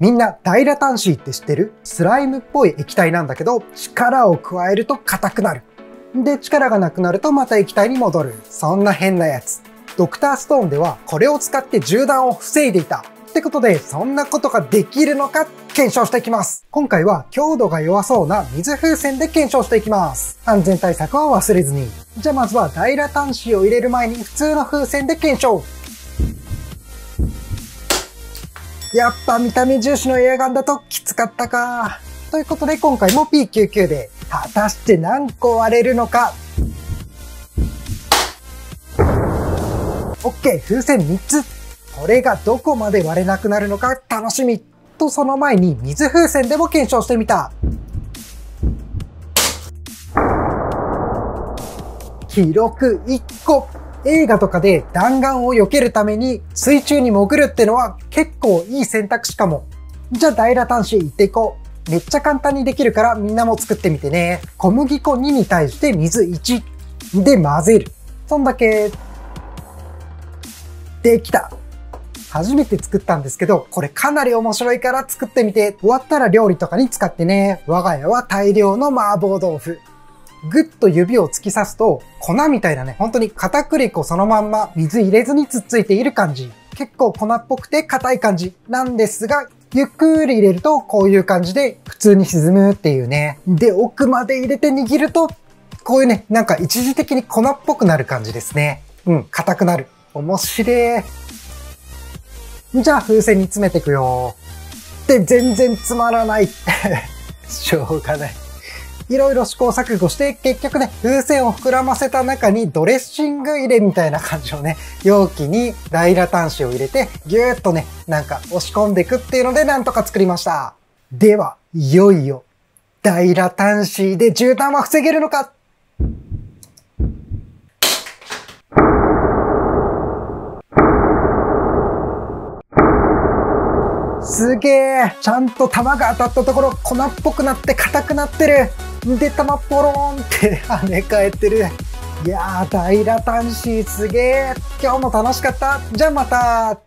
みんなダイラタンシーって知ってる？スライムっぽい液体なんだけど、力を加えると硬くなる。で、力がなくなるとまた液体に戻る。そんな変なやつ。ドクターストーンではこれを使って銃弾を防いでいた。ってことで、そんなことができるのか検証していきます。今回は強度が弱そうな水風船で検証していきます。安全対策は忘れずに。じゃあまずはダイラタンシーを入れる前に普通の風船で検証。やっぱ見た目重視のエアガンだときつかったか。ということで今回も P99 で果たして何個割れるのか。OK、風船3つ。これがどこまで割れなくなるのか楽しみ。とその前に水風船でも検証してみた。記録1個。映画とかで弾丸を避けるために水中に潜るってのは結構いい選択肢かも。じゃあダイラタンシー行っていこう。めっちゃ簡単にできるからみんなも作ってみてね。小麦粉2に対して水1で混ぜる。そんだけ。できた。初めて作ったんですけど、これかなり面白いから作ってみて。終わったら料理とかに使ってね。我が家は大量の麻婆豆腐。ぐっと指を突き刺すと粉みたいなね、本当に片栗粉そのまんま水入れずにつっついている感じ。結構粉っぽくて硬い感じなんですが、ゆっくり入れるとこういう感じで普通に沈むっていうね。で、奥まで入れて握るとこういうね、なんか一時的に粉っぽくなる感じですね。うん、硬くなる。面白い。じゃあ風船に詰めていくよ。って全然つまらない。しょうがない。いろいろ試行錯誤して、結局ね、風船を膨らませた中にドレッシング入れみたいな感じのね、容器にダイラタンシーを入れて、ぎゅーっとね、なんか押し込んでいくっていうので、なんとか作りました。では、いよいよ、ダイラタンシーで銃弾は防げるのか？すげえ、ちゃんと弾が当たったところ、粉っぽくなって硬くなってる。で、玉ポローンって跳ね返ってる。いやー、ダイラタンシーすげえ。今日も楽しかった。じゃあまた。